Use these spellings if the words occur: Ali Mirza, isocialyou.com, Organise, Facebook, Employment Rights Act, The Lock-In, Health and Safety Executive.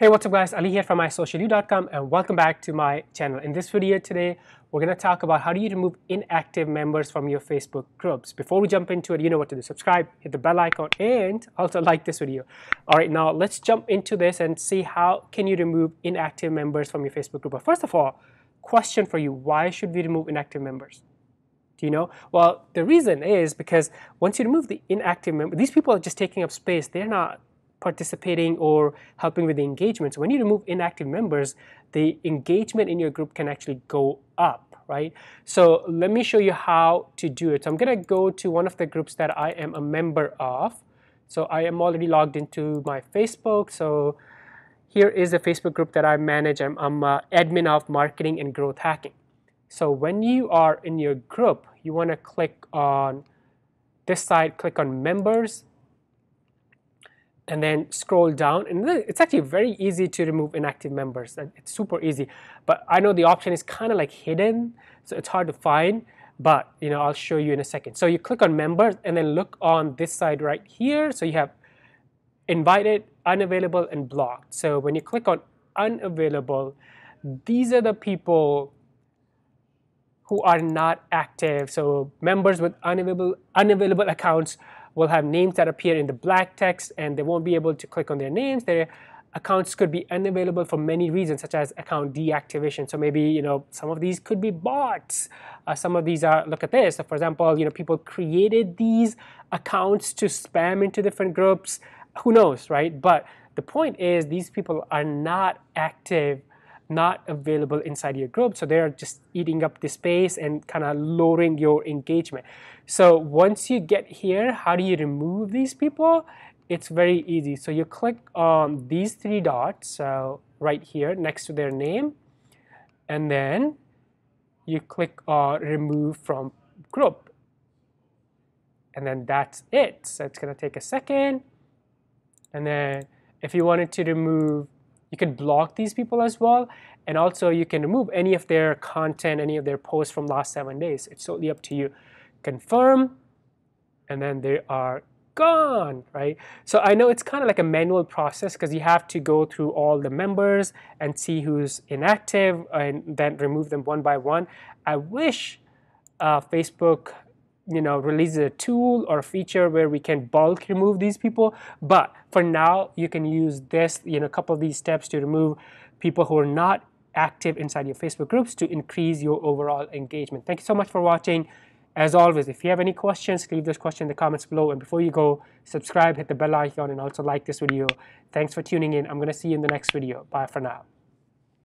Hey, what's up guys, Ali here from isocialyou.com and welcome back to my channel. In this video today, we're going to talk about how do you remove inactive members from your Facebook groups. Before we jump into it, you know what to do. Subscribe, hit the bell icon, and also like this video. All right, now let's jump into this and see how can you remove inactive members from your Facebook group. But first of all, question for you, why should we remove inactive members? Do you know? Well, the reason is because once you remove the inactive member, these people are just taking up space. They're not participating or helping with the engagement. So when you remove inactive members, the engagement in your group can actually go up, right? So let me show you how to do it. So I'm gonna go to one of the groups that I am a member of. So I am already logged into my Facebook. So here is the Facebook group that I manage. I'm admin of marketing and growth hacking. So when you are in your group, you wanna click on this side, click on members, and then scroll down, and it's actually very easy to remove inactive members. It's super easy, but I know the option is kind of like hidden, so it's hard to find, but you know, I'll show you in a second. So you click on members and then look on this side right here. So you have invited, unavailable, and blocked. So when you click on unavailable, these are the people who are not active. So members with unavailable accounts will have names that appear in the black text, and they won't be able to click on their names. Their accounts could be unavailable for many reasons, such as account deactivation. So maybe, you know, some of these could be bots. Some of these are, look at this. So for example, you know, people created these accounts to spam into different groups. Who knows, right? But the point is these people are not active, not available inside your group, so they're just eating up the space and kind of lowering your engagement. So once you get here, how do you remove these people? It's very easy. So you click on these three dots, so right here next to their name, and then you click on remove from group, and then that's it. So it's gonna take a second, and then if you wanted to remove, you can block these people as well, and also you can remove any of their content, any of their posts from last 7 days. It's totally up to you. Confirm, and then they are gone, right? So I know it's kind of like a manual process because you have to go through all the members and see who's inactive and then remove them one by one. I wish Facebook, you know, releases a tool or a feature where we can bulk remove these people, but for now you can use this, you know, a couple of these steps to remove people who are not active inside your Facebook groups to increase your overall engagement. Thank you so much for watching. As always, if you have any questions, leave those questions in the comments below, and before you go, subscribe, hit the bell icon, and also like this video. Thanks for tuning in. I'm gonna see you in the next video. Bye for now.